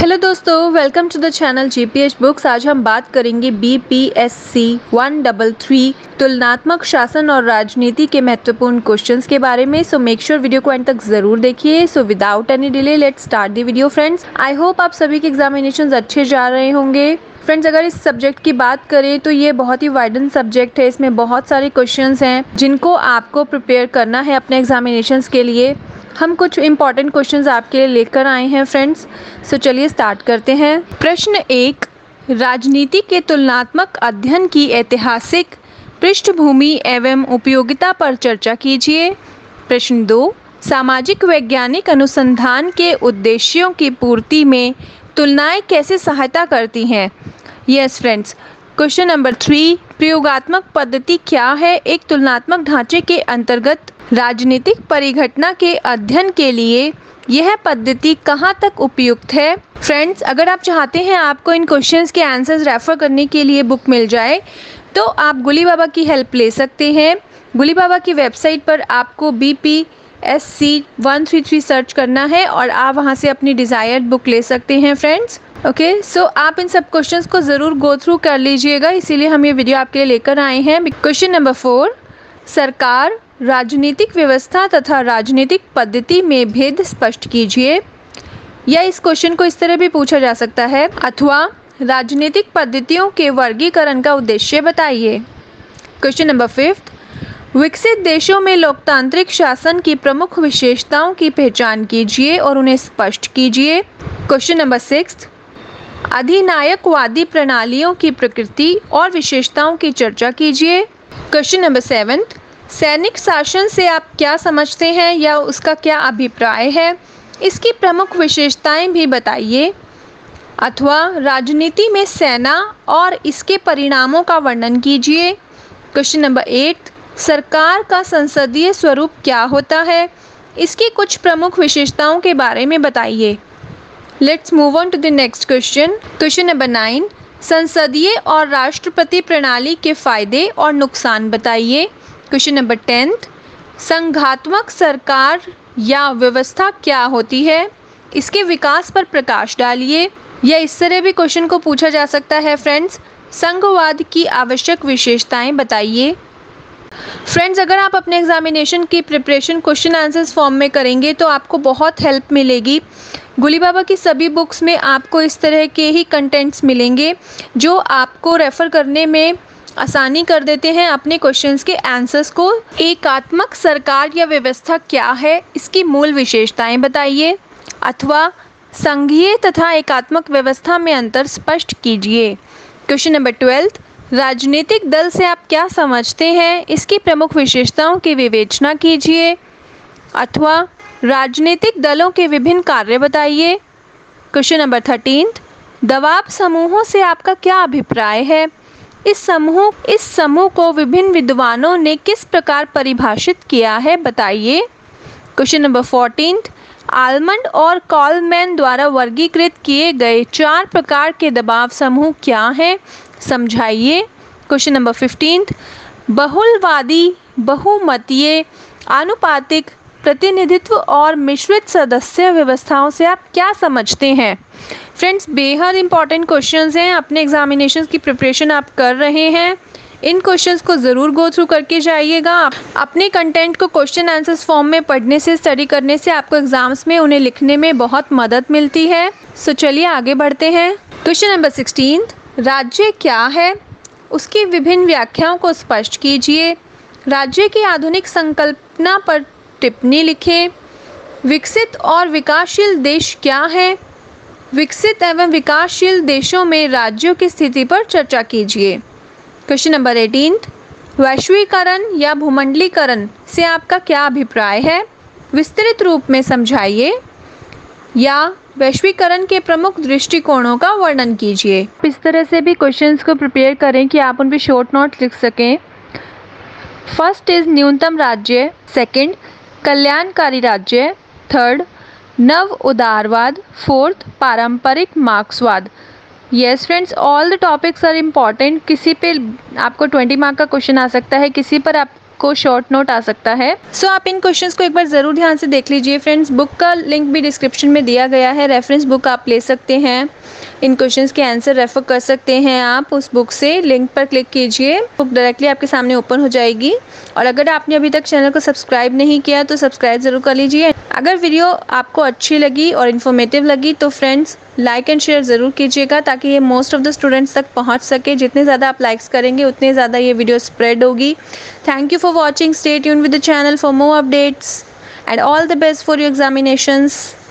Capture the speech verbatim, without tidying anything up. Hello दोस्तों, welcome to the channel GPH books. आज हम बात करेंगे बीपीएससी वन थर्टी थ्री तुलनात्मक शासन और राजनीति के महत्वपूर्ण क्वेश्चंस के बारे में। सो मेक श्योर वीडियो को अंत तक जरूर देखिए। So without any delay let's start the video friends. I hope आप सभी के एग्जामिनेशंस अच्छे जा रहे होंगे। फ्रेंड्स, अगर इस सब्जेक्ट की बात करें तो ये बहुत ही वाइडन सब्जेक्ट है। इसमें बहुत सारे क्वेश्चंस हैं जिनको आपको प्रिपेयर करना है अपने एग्जामिनेशंस के लिए। हम कुछ इम्पॉर्टेंट क्वेश्चंस आपके लिए लेकर आए हैं फ्रेंड्स। सो चलिए स्टार्ट करते हैं। प्रश्न एक, राजनीति के तुलनात्मक अध्ययन की ऐतिहासिक पृष्ठभूमि एवं उपयोगिता पर चर्चा कीजिए। प्रश्न दो, सामाजिक वैज्ञानिक अनुसंधान के उद्देश्यों की पूर्ति में तुलनाएं कैसे सहायता करती हैं? Yes friends. Question number three, प्रयोगात्मक पद्धति क्या है? एक तुलनात्मक ढांचे के अंतर्गत राजनीतिक परिघटना के अध्ययन के लिए यह पद्धति कहाँ तक उपयुक्त है? फ्रेंड्स, अगर आप चाहते हैं आपको इन क्वेश्चंस के आंसर्स रेफर करने के लिए बुक मिल जाए तो आप गुलीबाबा की हेल्प ले सकते हैं। गुलीबाबा की वेबसाइट पर आपको B P S C one thirty three search करना है और आप वहाँ से अपनी डिज़ायर्ड बुक ले सकते हैं friends. Okay okay, so so आप इन सब क्वेश्चंस को ज़रूर गो थ्रू कर लीजिएगा, इसीलिए हम ये वीडियो आपके लिए लेकर आए हैं। क्वेश्चन नंबर फोर, सरकार राजनीतिक व्यवस्था तथा राजनीतिक पद्धति में भेद स्पष्ट कीजिए। या इस क्वेश्चन को इस तरह भी पूछा जा सकता है, अथवा राजनीतिक पद्धतियों के वर्गीकरण का उद्देश्य बताइए। क्वेश्चन नंबर फिफ्थ, विकसित देशों में लोकतांत्रिक शासन की प्रमुख विशेषताओं की पहचान कीजिए और उन्हें स्पष्ट कीजिए। क्वेश्चन नंबर सिक्स्थ, अधिनायकवादी प्रणालियों की प्रकृति और विशेषताओं की चर्चा कीजिए। क्वेश्चन नंबर सेवन्थ, सैनिक शासन से आप क्या समझते हैं या उसका क्या अभिप्राय है? इसकी प्रमुख विशेषताएं भी बताइए, अथवा राजनीति में सेना और इसके परिणामों का वर्णन कीजिए। क्वेश्चन नंबर एट, सरकार का संसदीय स्वरूप क्या होता है? इसकी कुछ प्रमुख विशेषताओं के बारे में बताइए। Let's move on to the next question. Question number nine, संसदीय और राष्ट्रपति प्रणाली के फायदे और नुकसान बताइए। क्वेश्चन नंबर टेंथ, संघात्मक सरकार या व्यवस्था क्या होती है? इसके विकास पर प्रकाश डालिए। या इस तरह भी क्वेश्चन को पूछा जा सकता है फ्रेंड्स, संघवाद की आवश्यक विशेषताएं बताइए। फ्रेंड्स, अगर आप अपने एग्जामिनेशन की प्रिपरेशन क्वेश्चन आंसर्स फॉर्म में करेंगे तो आपको बहुत हेल्प मिलेगी। गुलीबाबा की सभी बुक्स में आपको इस तरह के ही कंटेंट्स मिलेंगे जो आपको रेफ़र करने में आसानी कर देते हैं अपने क्वेश्चंस के आंसर्स को। एकात्मक सरकार या व्यवस्था क्या है? इसकी मूल विशेषताएं बताइए, अथवा संघीय तथा एकात्मक व्यवस्था में अंतर स्पष्ट कीजिए। क्वेश्चन नंबर ट्वेल्थ, राजनीतिक दल से आप क्या समझते हैं? इसकी प्रमुख विशेषताओं की विवेचना कीजिए, अथवा राजनीतिक दलों के विभिन्न कार्य बताइए। क्वेश्चन नंबर थर्टीन, दबाव समूहों से आपका क्या अभिप्राय है? इस समूह इस समूह को विभिन्न विद्वानों ने किस प्रकार परिभाषित किया है बताइए। क्वेश्चन नंबर फोर्टीन, आलमंड और कॉलमैन द्वारा वर्गीकृत किए गए चार प्रकार के दबाव समूह क्या हैं समझाइए। क्वेश्चन नंबर फिफ्टीन, बहुलवादी, बहुमतीय, आनुपातिक प्रतिनिधित्व और मिश्रित सदस्य व्यवस्थाओं से आप क्या समझते हैं? फ्रेंड्स, बेहद इंपॉर्टेंट क्वेश्चंस हैं। अपने एग्जामिनेशन की प्रिपरेशन आप कर रहे हैं, इन क्वेश्चंस को ज़रूर गो थ्रू करके जाइएगा। अपने कंटेंट को क्वेश्चन आंसर्स फॉर्म में पढ़ने से, स्टडी करने से आपको एग्जाम्स में उन्हें लिखने में बहुत मदद मिलती है। सो चलिए आगे बढ़ते हैं। क्वेश्चन नंबर सिक्सटीन, राज्य क्या है? उसकी विभिन्न व्याख्याओं को स्पष्ट कीजिए। राज्य की आधुनिक संकल्पना पर टिप्पणी लिखें। विकसित और विकासशील देश क्या है? विकसित एवं विकासशील देशों में राज्यों की स्थिति पर चर्चा कीजिए। क्वेश्चन नंबर अठारह, वैश्वीकरण या भूमंडलीकरण से आपका क्या अभिप्राय है? विस्तृत रूप में समझाइए, या वैश्वीकरण के प्रमुख दृष्टिकोणों का वर्णन कीजिए। इस तरह से भी क्वेश्चंस को प्रिपेयर करें कि आप उन पर शॉर्ट नोट्स लिख सकें। फर्स्ट इज़ न्यूनतम राज्य, सेकंड कल्याणकारी राज्य, थर्ड नव उदारवाद, फोर्थ पारंपरिक मार्क्सवाद। Yes friends, all the topics are important. किसी पे आपको ट्वेंटी मार्क का क्वेश्चन आ सकता है, किसी पर आप आपको शॉर्ट नोट आ सकता है। सो so, आप इन क्वेश्चंस को एक बार जरूर ध्यान से देख लीजिए फ्रेंड्स। बुक का लिंक भी डिस्क्रिप्शन में दिया गया है, रेफरेंस बुक आप ले सकते हैं, इन क्वेश्चंस के आंसर रेफर कर सकते हैं आप उस बुक से। लिंक पर क्लिक कीजिए, बुक डायरेक्टली आपके सामने ओपन हो जाएगी। और अगर आपने अभी तक चैनल को सब्सक्राइब नहीं किया तो सब्सक्राइब जरूर कर लीजिए। अगर वीडियो आपको अच्छी लगी और इन्फॉर्मेटिव लगी तो फ्रेंड्स लाइक एंड शेयर ज़रूर कीजिएगा, ताकि ये मोस्ट ऑफ द स्टूडेंट्स तक पहुंच सके। जितने ज़्यादा आप लाइक्स करेंगे उतने ज़्यादा ये वीडियो स्प्रेड होगी। Thank you for watching, stay tuned with the channel for more updates and all the best for your examinations.